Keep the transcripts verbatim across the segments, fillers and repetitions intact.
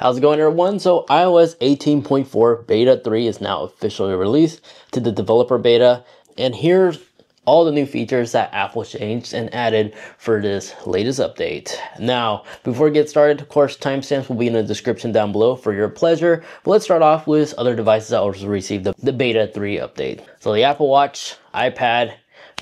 How's it going, everyone? So iOS eighteen point four beta three is now officially released to the developer beta. And here's all the new features that Apple changed and added for this latest update. Now, before we get started, of course, timestamps will be in the description down below for your pleasure. But let's start off with other devices that also received the, the beta three update. So the Apple Watch, iPad,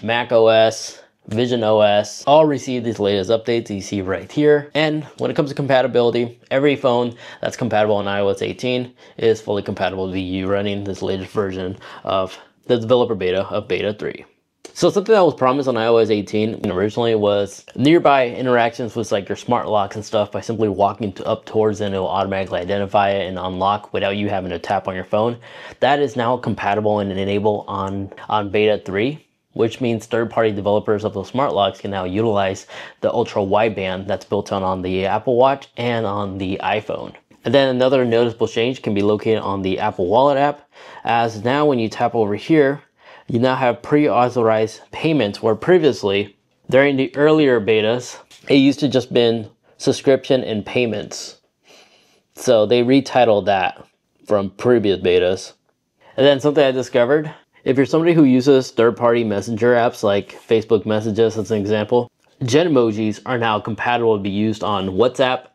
Mac O S, Vision O S all received these latest updates you see right here. And when it comes to compatibility, every phone that's compatible on iOS eighteen is fully compatible to be running this latest version of the developer beta of beta three. So something that was promised on iOS eighteen originally was nearby interactions with like your smart locks and stuff. By simply walking to up towards it, and it will automatically identify it and unlock without you having to tap on your phone. That is now compatible and enabled on, on beta three. Which means third-party developers of those smart locks can now utilize the ultra-wideband that's built on, on the Apple Watch and on the iPhone. And then another noticeable change can be located on the Apple Wallet app, as now when you tap over here, you now have pre-authorized payments, where previously, during the earlier betas, it used to just been subscription and payments. So they retitled that from previous betas. And then something I discovered, if you're somebody who uses third-party messenger apps like Facebook Messages as an example, Genmojis are now compatible to be used on WhatsApp,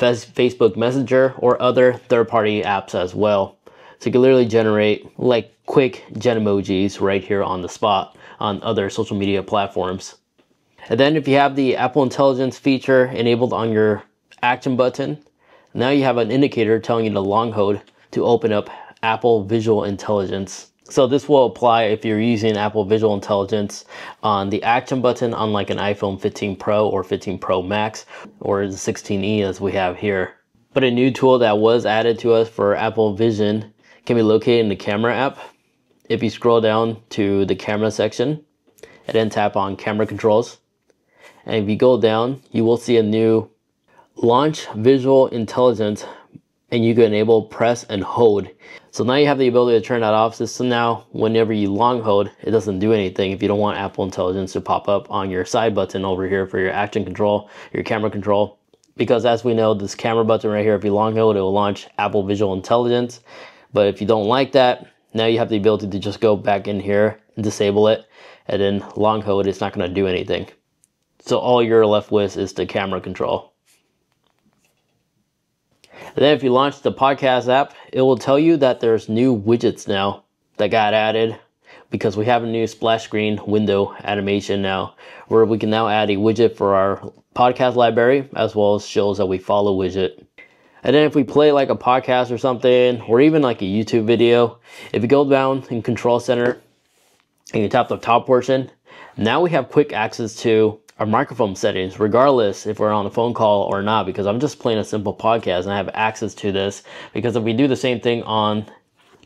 Facebook Messenger, or other third-party apps as well. So you can literally generate like quick Genmojis right here on the spot on other social media platforms. And then if you have the Apple Intelligence feature enabled on your action button, now you have an indicator telling you to long hold to open up Apple Visual Intelligence. So this will apply if you're using Apple Visual Intelligence on the action button on like an iPhone fifteen Pro or fifteen Pro Max or the sixteen E as we have here. But a new tool that was added to us for Apple Vision can be located in the camera app. If you scroll down to the camera section and then tap on camera controls, and if you go down, you will see a new launch Visual Intelligence, and you can enable press and hold. So now you have the ability to turn that off. So now whenever you long hold, it doesn't do anything if you don't want Apple Intelligence to pop up on your side button over here for your action control, your camera control. Because as we know, this camera button right here, if you long hold, it will launch Apple Visual Intelligence. But if you don't like that, now you have the ability to just go back in here and disable it, and then long hold, it's not gonna do anything. So all you're left with is the camera control. And then if you launch the podcast app, it will tell you that there's new widgets now that got added, because we have a new splash screen window animation now, where we can now add a widget for our podcast library as well as shows that we follow widget. And then if we play like a podcast or something, or even like a YouTube video, if you go down in Control Center and you tap the top portion, now we have quick access to our microphone settings, regardless if we're on a phone call or not, because I'm just playing a simple podcast and I have access to this. Because if we do the same thing on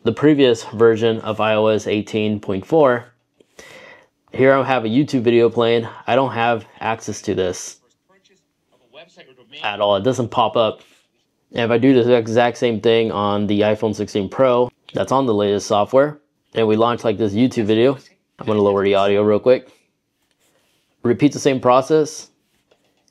the previous version of iOS eighteen point four, here I have a YouTube video playing, I don't have access to this at all. It doesn't pop up. And if I do the exact same thing on the iPhone sixteen Pro, that's on the latest software, and we launch like this YouTube video, I'm gonna lower the audio real quick. Repeat the same process,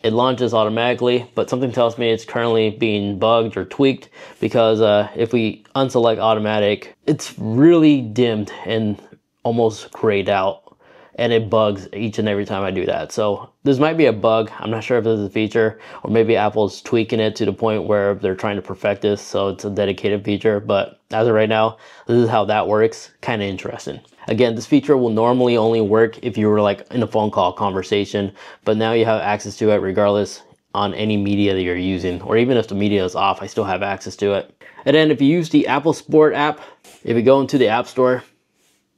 it launches automatically, but something tells me it's currently being bugged or tweaked, because uh, if we unselect automatic, it's really dimmed and almost grayed out, and it bugs each and every time I do that. So this might be a bug, I'm not sure if this is a feature, or maybe Apple's tweaking it to the point where they're trying to perfect this, so it's a dedicated feature. But as of right now, this is how that works. Kind of interesting. Again, this feature will normally only work if you were like in a phone call conversation, but now you have access to it regardless on any media that you're using, or even if the media is off, I still have access to it. And then if you use the Apple Sports app, if you go into the App Store,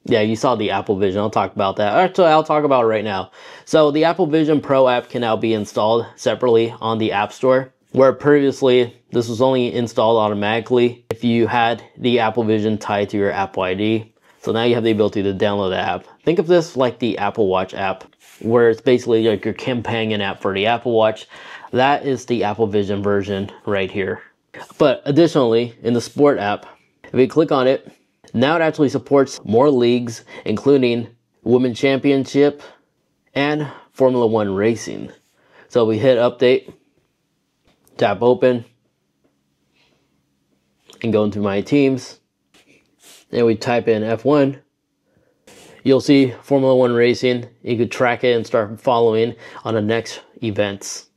yeah, you saw the Apple Vision, I'll talk about that. Actually, I'll talk about it right now. So the Apple Vision Pro app can now be installed separately on the App Store, where previously this was only installed automatically if you had the Apple Vision tied to your Apple I D. So now you have the ability to download the app. Think of this like the Apple Watch app, where it's basically like your companion app for the Apple Watch. That is the Apple Vision version right here. But additionally, in the Sport app, if you click on it, now it actually supports more leagues, including Women's Championship and Formula One racing. So we hit update, tap open, and go into my teams, and we type in F one, you'll see Formula One racing. You could track it and start following on the next events.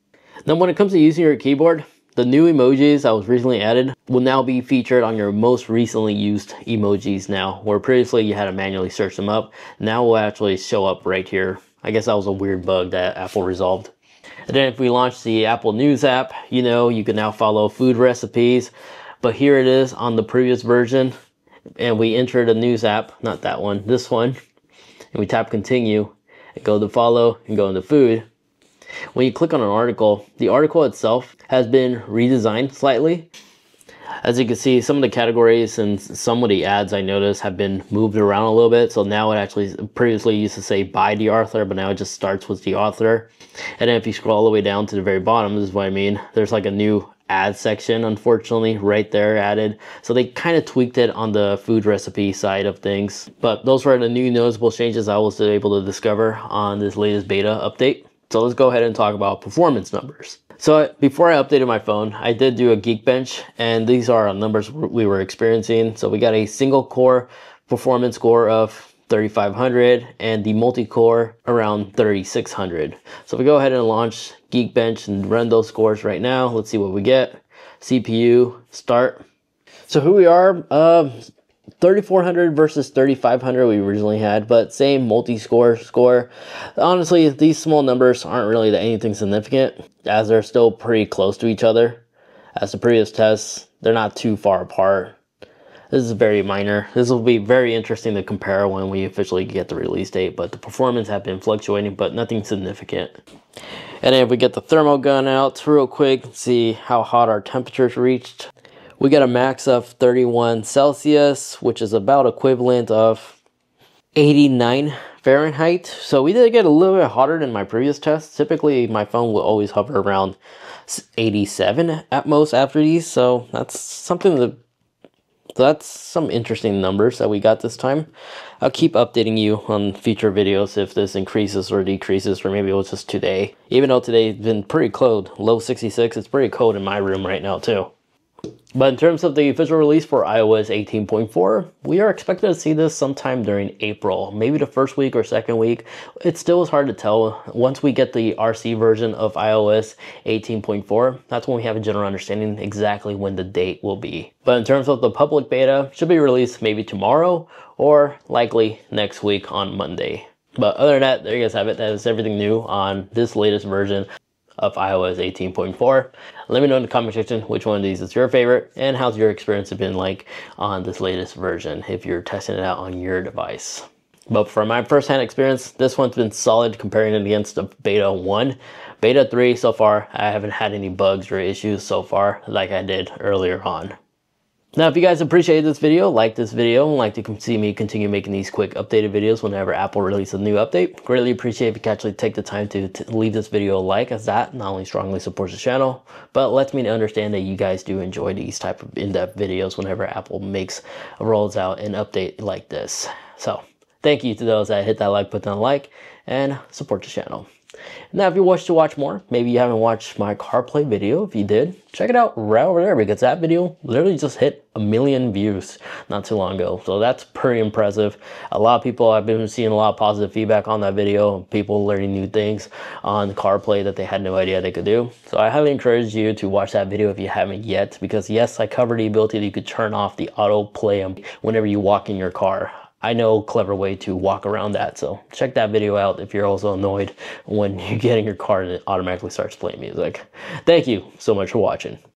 Now, when it comes to using your keyboard, the new emojis that was recently added will now be featured on your most recently used emojis now, where previously you had to manually search them up. Now will actually show up right here. I guess that was a weird bug that Apple resolved. And then if we launch the Apple News app, you know, you can now follow food recipes, but here it is on the previous version. And we enter the news app, not that one, this one, and we tap continue and go to follow and go into food. When you click on an article, the article itself has been redesigned slightly. As you can see, some of the categories and some of the ads I noticed have been moved around a little bit. So now it actually previously used to say by the author, but now it just starts with the author. And then if you scroll all the way down to the very bottom, this is what I mean. There's like a new ad section, unfortunately, right there added. So they kind of tweaked it on the food recipe side of things. But those were the new noticeable changes I was able to discover on this latest beta update. So let's go ahead and talk about performance numbers. So before I updated my phone, I did do a Geekbench, and these are the numbers we were experiencing. So we got a single core performance score of thirty-five hundred and the multi-core around thirty-six hundred. So if we go ahead and launch Geekbench and run those scores right now, let's see what we get. C P U, start. So here we are, uh, thirty-four hundred versus thirty-five hundred we originally had, but same multi-score score. Honestly, these small numbers aren't really anything significant, as they're still pretty close to each other. As the previous tests, they're not too far apart. This is very minor. This will be very interesting to compare when we officially get the release date, but the performance have been fluctuating, but nothing significant. And then if we get the thermal gun out real quick, see how hot our temperatures reached. We got a max of thirty-one Celsius, which is about equivalent of eighty-nine Fahrenheit. So we did get a little bit hotter than my previous test. Typically, my phone will always hover around eighty-seven at most after these. So that's something that, that's some interesting numbers that we got this time. I'll keep updating you on future videos if this increases or decreases, or maybe it was just today. Even though today's been pretty cold, low sixty-six, it's pretty cold in my room right now too. But in terms of the official release for i O S eighteen point four, we are expected to see this sometime during April, maybe the first week or second week. It still is hard to tell. Once we get the R C version of i O S eighteen point four, that's when we have a general understanding exactly when the date will be. But in terms of the public beta, it should be released maybe tomorrow or likely next week on Monday. But other than that, there you guys have it. That is everything new on this latest version of i O S eighteen point four. Let me know in the comment section which one of these is your favorite and how's your experience been like on this latest version if you're testing it out on your device. But from my first-hand experience, this one's been solid comparing it against the beta one. Beta three so far, I haven't had any bugs or issues so far like I did earlier on. Now, if you guys appreciated this video, like this video, and like to see me continue making these quick updated videos whenever Apple releases a new update, greatly appreciate if you can actually take the time to leave this video a like, as that not only strongly supports the channel, but lets me understand that you guys do enjoy these type of in-depth videos whenever Apple makes rolls out an update like this. So thank you to those that hit that like button, like, and support the channel. Now, if you wish to watch more, maybe you haven't watched my CarPlay video. If you did, check it out right over there, because that video literally just hit a million views not too long ago. So that's pretty impressive. A lot of people, I've been seeing a lot of positive feedback on that video. People learning new things on CarPlay that they had no idea they could do. So I highly encourage you to watch that video if you haven't yet, because yes, I covered the ability that you could turn off the autoplay whenever you walk in your car. I know a clever way to walk around that, so check that video out if you're also annoyed when you get in your car and it automatically starts playing music. Thank you so much for watching.